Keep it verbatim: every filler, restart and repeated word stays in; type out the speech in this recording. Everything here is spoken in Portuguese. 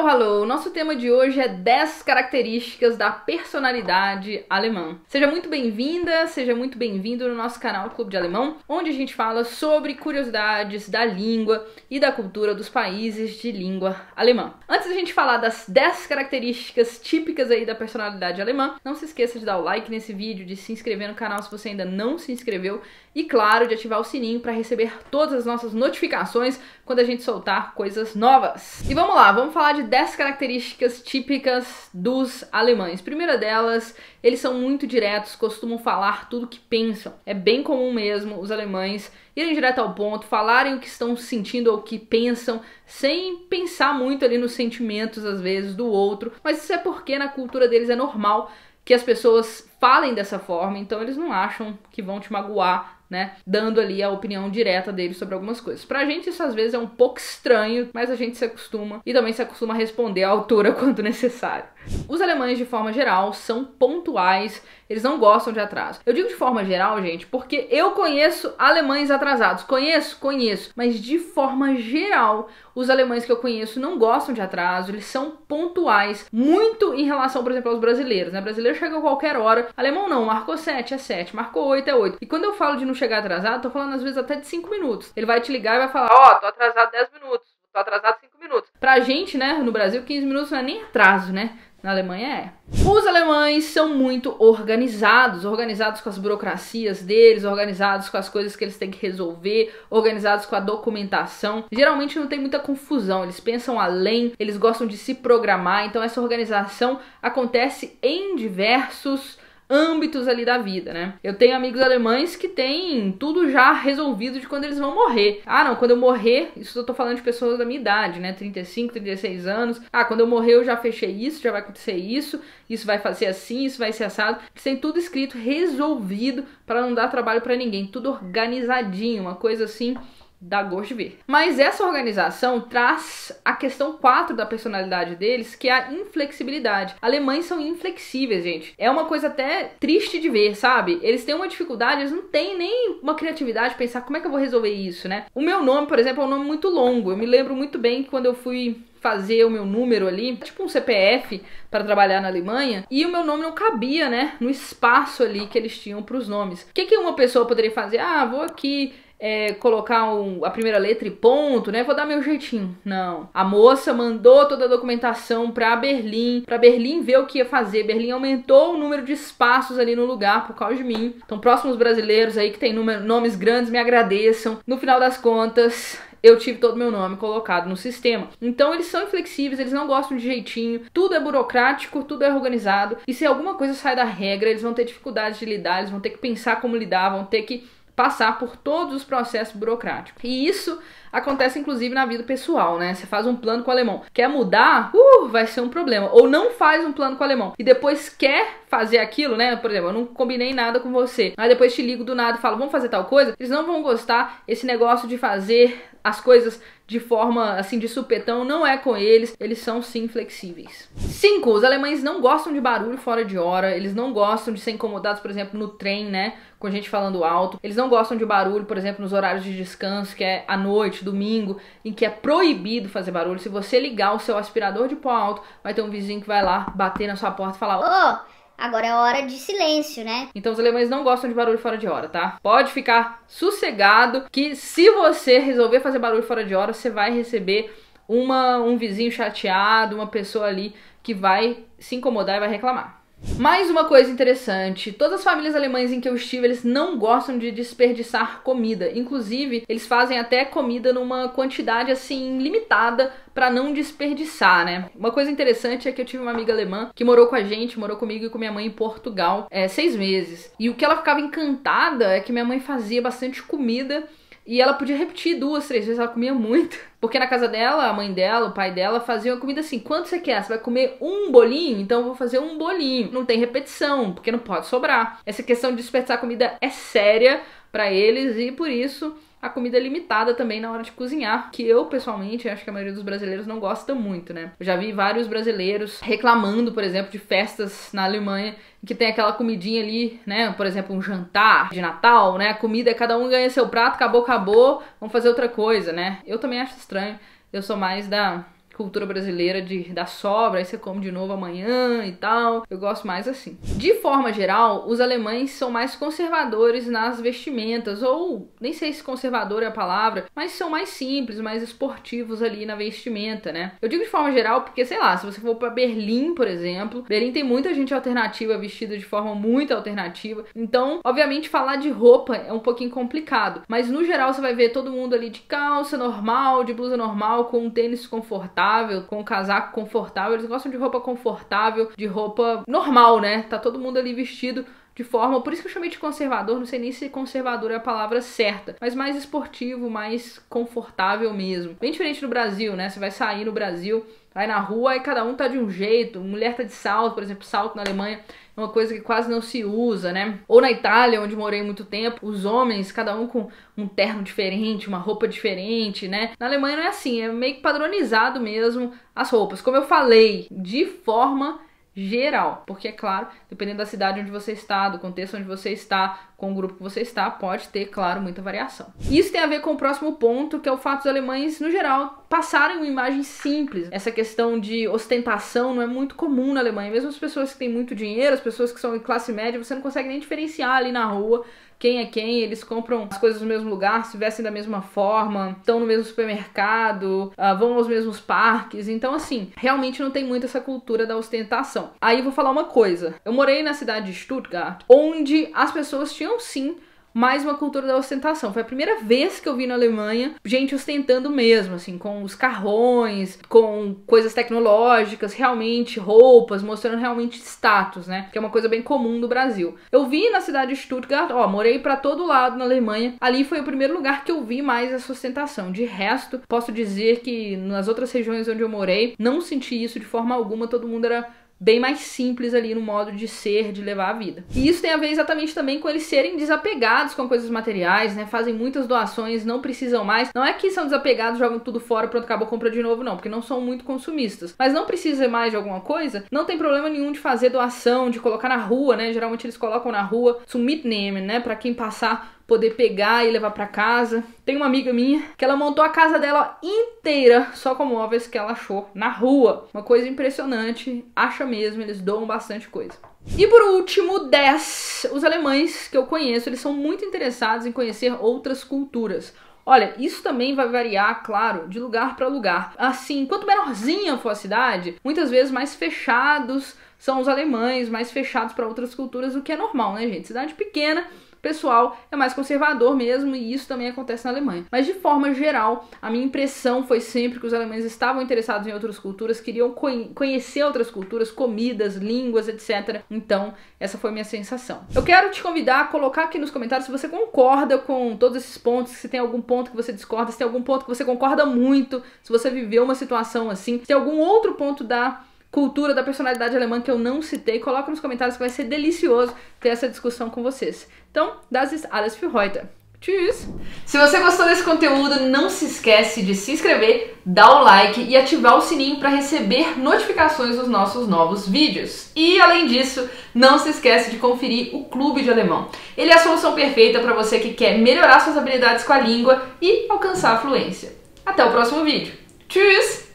Hello, hello! Nosso tema de hoje é dez características da personalidade alemã. Seja muito bem-vinda, seja muito bem-vindo no nosso canal Clube de Alemão, onde a gente fala sobre curiosidades da língua e da cultura dos países de língua alemã. Antes da gente falar das dez características típicas aí da personalidade alemã, não se esqueça de dar o like nesse vídeo, de se inscrever no canal se você ainda não se inscreveu e, claro, de ativar o sininho para receber todas as nossas notificações quando a gente soltar coisas novas. E vamos lá, vamos falar de dez características típicas dos alemães. Primeira delas, eles são muito diretos, costumam falar tudo o que pensam. É bem comum mesmo os alemães irem direto ao ponto, falarem o que estão sentindo ou o que pensam, sem pensar muito ali nos sentimentos, às vezes, do outro. Mas isso é porque na cultura deles é normal que as pessoas falem dessa forma, então eles não acham que vão te magoar, né, dando ali a opinião direta dele sobre algumas coisas. Pra gente isso às vezes é um pouco estranho, mas a gente se acostuma e também se acostuma a responder à altura quando necessário. Os alemães, de forma geral, são pontuais, eles não gostam de atraso. Eu digo de forma geral, gente, porque eu conheço alemães atrasados. Conheço? Conheço. Mas de forma geral, os alemães que eu conheço não gostam de atraso, eles são pontuais, muito em relação, por exemplo, aos brasileiros, né? Brasileiro chega a qualquer hora, alemão não, marcou sete, é sete, marcou oito, é oito. E quando eu falo de não chegar atrasado, tô falando às vezes até de cinco minutos. Ele vai te ligar e vai falar: ó, oh, tô atrasado dez minutos, tô atrasado cinco minutos. Pra gente, né, no Brasil, quinze minutos não é nem atraso, né? Na Alemanha é. Os alemães são muito organizados, organizados com as burocracias deles, organizados com as coisas que eles têm que resolver, organizados com a documentação. Geralmente não tem muita confusão, eles pensam além, eles gostam de se programar, então essa organização acontece em diversos âmbitos ali da vida, né? Eu tenho amigos alemães que têm tudo já resolvido de quando eles vão morrer. Ah, não, quando eu morrer, isso eu tô falando de pessoas da minha idade, né? trinta e cinco, trinta e seis anos. Ah, quando eu morrer eu já fechei isso, já vai acontecer isso, isso vai fazer assim, isso vai ser assado. Tem tudo escrito, resolvido, para não dar trabalho para ninguém. Tudo organizadinho, uma coisa assim, dá gosto de ver. Mas essa organização traz a questão quatro da personalidade deles, que é a inflexibilidade. Alemães são inflexíveis, gente. É uma coisa até triste de ver, sabe? Eles têm uma dificuldade, eles não têm nem uma criatividade, pensar como é que eu vou resolver isso, né? O meu nome, por exemplo, é um nome muito longo. Eu me lembro muito bem que quando eu fui fazer o meu número ali, tipo um C P F para trabalhar na Alemanha, e o meu nome não cabia, né, no espaço ali que eles tinham para os nomes. O que que uma pessoa poderia fazer? Ah, vou aqui É, colocar um, a primeira letra e ponto, né? Vou dar meu jeitinho. Não. A moça mandou toda a documentação pra Berlim, pra Berlim ver o que ia fazer. Berlim aumentou o número de espaços ali no lugar por causa de mim. Então, próximos brasileiros aí que tem número, nomes grandes, me agradeçam. No final das contas, eu tive todo meu nome colocado no sistema. Então eles são inflexíveis, eles não gostam de jeitinho, tudo é burocrático, tudo é organizado. E se alguma coisa sai da regra, eles vão ter dificuldade de lidar, eles vão ter que pensar como lidar, vão ter que passar por todos os processos burocráticos. E isso acontece, inclusive, na vida pessoal, né? Você faz um plano com o alemão. Quer mudar? Uh, vai ser um problema. Ou não faz um plano com o alemão e depois quer fazer aquilo, né? Por exemplo, eu não combinei nada com você. Aí depois te ligo do nada e falo, vamos fazer tal coisa? Eles não vão gostar. Esse negócio de fazer as coisas de forma, assim, de supetão, não é com eles. Eles são, sim, flexíveis. Cinco, os alemães não gostam de barulho fora de hora. Eles não gostam de ser incomodados, por exemplo, no trem, né? Com gente falando alto. Eles não gostam de barulho, por exemplo, nos horários de descanso, que é à noite, domingo, em que é proibido fazer barulho. Se você ligar o seu aspirador de pó alto, vai ter um vizinho que vai lá bater na sua porta e falar: ô, agora é hora de silêncio, né? Então os alemães não gostam de barulho fora de hora, tá? Pode ficar sossegado que se você resolver fazer barulho fora de hora, você vai receber uma, um vizinho chateado, uma pessoa ali que vai se incomodar e vai reclamar. Mais uma coisa interessante, todas as famílias alemãs em que eu estive, eles não gostam de desperdiçar comida. Inclusive, eles fazem até comida numa quantidade, assim, limitada pra não desperdiçar, né? Uma coisa interessante é que eu tive uma amiga alemã que morou com a gente, morou comigo e com minha mãe em Portugal, é, seis meses. E o que ela ficava encantada é que minha mãe fazia bastante comida e ela podia repetir duas, três vezes, ela comia muito. Porque na casa dela, a mãe dela, o pai dela faziam a comida assim: quanto você quer? Você vai comer um bolinho? Então eu vou fazer um bolinho. Não tem repetição, porque não pode sobrar. Essa questão de desperdiçar comida é séria pra eles e por isso a comida é limitada também na hora de cozinhar, que eu, pessoalmente, acho que a maioria dos brasileiros não gosta muito, né? Eu já vi vários brasileiros reclamando, por exemplo, de festas na Alemanha, que tem aquela comidinha ali, né? Por exemplo, um jantar de Natal, né? A comida é cada um ganha seu prato, acabou, acabou, vamos fazer outra coisa, né? Eu também acho estranho, eu sou mais da cultura brasileira de dar sobra, aí você come de novo amanhã e tal. Eu gosto mais assim. De forma geral, os alemães são mais conservadores nas vestimentas, ou nem sei se conservador é a palavra, mas são mais simples, mais esportivos ali na vestimenta, né? Eu digo de forma geral porque, sei lá, se você for pra Berlim, por exemplo, Berlim tem muita gente alternativa, vestida de forma muito alternativa, então, obviamente, falar de roupa é um pouquinho complicado, mas no geral você vai ver todo mundo ali de calça normal, de blusa normal, com um tênis confortável, com um casaco confortável. Eles gostam de roupa confortável, de roupa normal, né? Tá todo mundo ali vestido de forma, por isso que eu chamei de conservador, não sei nem se conservador é a palavra certa, mas mais esportivo, mais confortável mesmo. Bem diferente do Brasil, né? Você vai sair no Brasil, vai na rua e cada um tá de um jeito, mulher tá de salto, por exemplo, salto na Alemanha é uma coisa que quase não se usa, né? Ou na Itália, onde morei muito tempo, os homens, cada um com um terno diferente, uma roupa diferente, né? Na Alemanha não é assim, é meio que padronizado mesmo as roupas, como eu falei, de forma geral, porque é claro, dependendo da cidade onde você está, do contexto onde você está, com o grupo que você está, pode ter, claro, muita variação. Isso tem a ver com o próximo ponto, que é o fato dos alemães, no geral, passarem uma imagem simples. Essa questão de ostentação não é muito comum na Alemanha, mesmo as pessoas que têm muito dinheiro, as pessoas que são em classe média, você não consegue nem diferenciar ali na rua quem é quem, eles compram as coisas no mesmo lugar, se vestem da mesma forma, estão no mesmo supermercado, uh, vão aos mesmos parques, então assim, realmente não tem muito essa cultura da ostentação. Aí eu vou falar uma coisa, eu morei na cidade de Stuttgart, onde as pessoas tinham sim mais uma cultura da ostentação. Foi a primeira vez que eu vi na Alemanha gente ostentando mesmo, assim, com os carrões, com coisas tecnológicas, realmente roupas, mostrando realmente status, né? Que é uma coisa bem comum no Brasil. Eu vi na cidade de Stuttgart, ó, morei pra todo lado na Alemanha, ali foi o primeiro lugar que eu vi mais essa ostentação. De resto, posso dizer que nas outras regiões onde eu morei, não senti isso de forma alguma, todo mundo era bem mais simples ali no modo de ser, de levar a vida. E isso tem a ver exatamente também com eles serem desapegados com coisas materiais, né? Fazem muitas doações, não precisam mais. Não é que são desapegados, jogam tudo fora, pronto, acabou, compra de novo, não, porque não são muito consumistas. Mas não precisa mais de alguma coisa, não tem problema nenhum de fazer doação, de colocar na rua, né? Geralmente eles colocam na rua, zum Mitnehmen, né? Pra quem passar, poder pegar e levar pra casa. Tem uma amiga minha que ela montou a casa dela inteira só com móveis que ela achou na rua. Uma coisa impressionante, acha mesmo, eles doam bastante coisa. E por último, dez, os alemães que eu conheço, eles são muito interessados em conhecer outras culturas. Olha, isso também vai variar, claro, de lugar para lugar. Assim, quanto menorzinha for a cidade, muitas vezes mais fechados são os alemães, mais fechados para outras culturas, o que é normal, né, gente? Cidade pequena, pessoal é mais conservador mesmo, e isso também acontece na Alemanha. Mas de forma geral, a minha impressão foi sempre que os alemães estavam interessados em outras culturas, queriam conhecer outras culturas, comidas, línguas, etcétera. Então, essa foi minha sensação. Eu quero te convidar a colocar aqui nos comentários se você concorda com todos esses pontos, se tem algum ponto que você discorda, se tem algum ponto que você concorda muito, se você viveu uma situação assim, se tem algum outro ponto da cultura, da personalidade alemã que eu não citei, coloca nos comentários que vai ser delicioso ter essa discussão com vocês. Então, das ist alles für heute. Tschüss! Se você gostou desse conteúdo, não se esquece de se inscrever, dar o like e ativar o sininho para receber notificações dos nossos novos vídeos. E, além disso, não se esquece de conferir o Clube de Alemão. Ele é a solução perfeita para você que quer melhorar suas habilidades com a língua e alcançar a fluência. Até o próximo vídeo. Tschüss!